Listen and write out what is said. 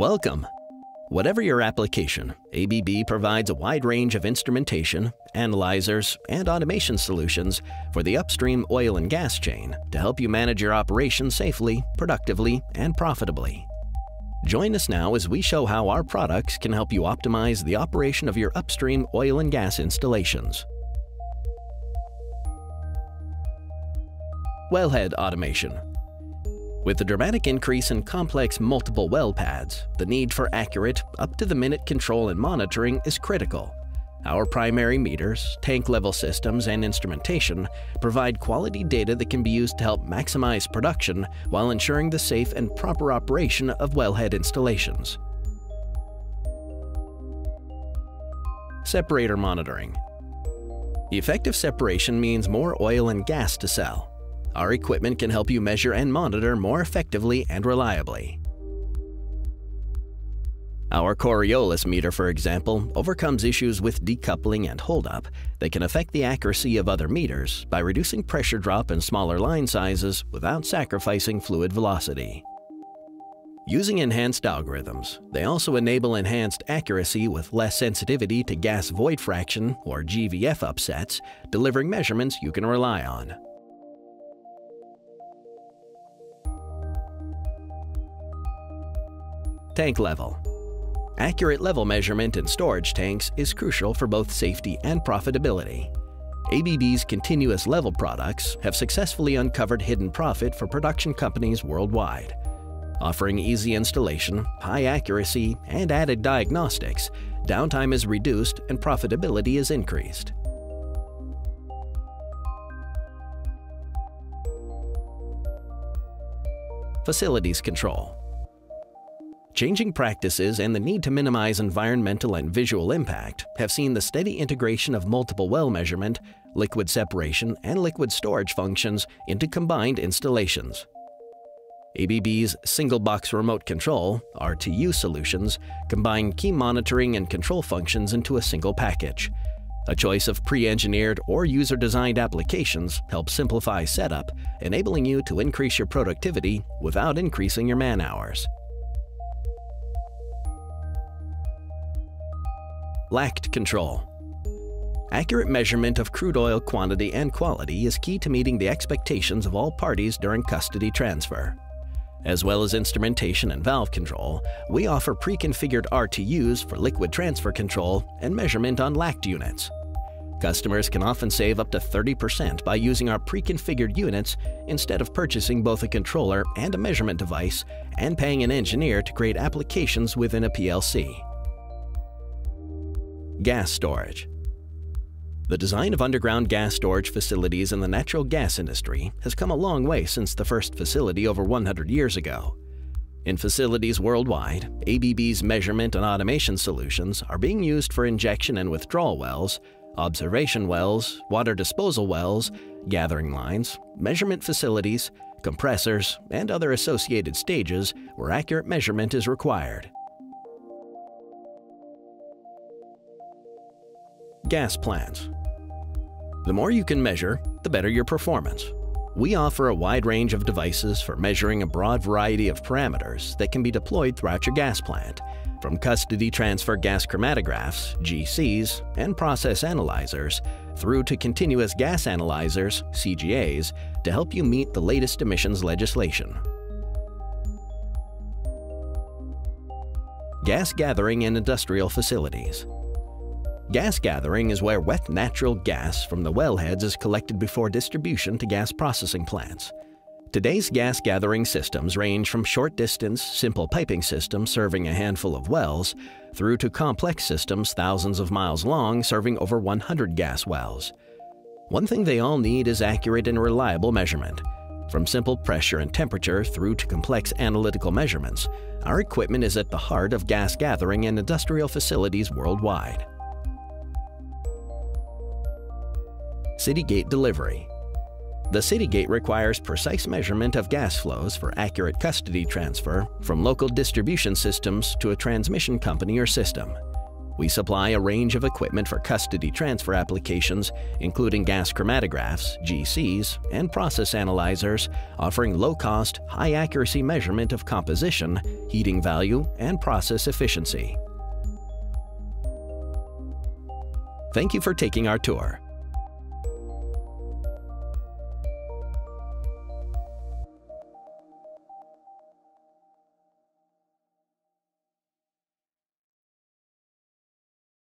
Welcome! Whatever your application, ABB provides a wide range of instrumentation, analyzers, and automation solutions for the upstream oil and gas chain to help you manage your operations safely, productively, and profitably. Join us now as we show how our products can help you optimize the operation of your upstream oil and gas installations. Wellhead automation. With the dramatic increase in complex multiple well pads, the need for accurate, up-to-the-minute control and monitoring is critical. Our primary meters, tank-level systems, and instrumentation provide quality data that can be used to help maximize production while ensuring the safe and proper operation of wellhead installations. Separator monitoring. Effective separation means more oil and gas to sell. Our equipment can help you measure and monitor more effectively and reliably. Our Coriolis meter, for example, overcomes issues with decoupling and holdup that can affect the accuracy of other meters by reducing pressure drop and smaller line sizes without sacrificing fluid velocity. Using enhanced algorithms, they also enable enhanced accuracy with less sensitivity to gas void fraction or GVF upsets, delivering measurements you can rely on. Tank level. Accurate level measurement in storage tanks is crucial for both safety and profitability. ABB's continuous level products have successfully uncovered hidden profit for production companies worldwide. Offering easy installation, high accuracy, and added diagnostics, downtime is reduced and profitability is increased. Facilities control. Changing practices and the need to minimize environmental and visual impact have seen the steady integration of multiple well measurement, liquid separation, and liquid storage functions into combined installations. ABB's single-box remote control (RTU) solutions combine key monitoring and control functions into a single package. A choice of pre-engineered or user-designed applications helps simplify setup, enabling you to increase your productivity without increasing your man-hours. LACT control. Accurate measurement of crude oil quantity and quality is key to meeting the expectations of all parties during custody transfer. As well as instrumentation and valve control, we offer pre-configured RTUs for liquid transfer control and measurement on LACT units. Customers can often save up to 30% by using our pre-configured units instead of purchasing both a controller and a measurement device and paying an engineer to create applications within a PLC. Gas storage. The design of underground gas storage facilities in the natural gas industry has come a long way since the first facility over 100 years ago. In facilities worldwide, ABB's measurement and automation solutions are being used for injection and withdrawal wells, observation wells, water disposal wells, gathering lines, measurement facilities, compressors, and other associated stages where accurate measurement is required. Gas plants. The more you can measure, the better your performance. We offer a wide range of devices for measuring a broad variety of parameters that can be deployed throughout your gas plant, from custody transfer gas chromatographs, GCs, and process analyzers, through to continuous gas analyzers, CGAs, to help you meet the latest emissions legislation. Gas gathering in industrial facilities. Gas gathering is where wet natural gas from the wellheads is collected before distribution to gas processing plants. Today's gas gathering systems range from short-distance, simple piping systems serving a handful of wells through to complex systems thousands of miles long serving over 100 gas wells. One thing they all need is accurate and reliable measurement. From simple pressure and temperature through to complex analytical measurements, our equipment is at the heart of gas gathering in industrial facilities worldwide. City gate delivery. The city gate requires precise measurement of gas flows for accurate custody transfer from local distribution systems to a transmission company or system. We supply a range of equipment for custody transfer applications, including gas chromatographs, GCs, and process analyzers, offering low-cost, high-accuracy measurement of composition, heating value, and process efficiency. Thank you for taking our tour.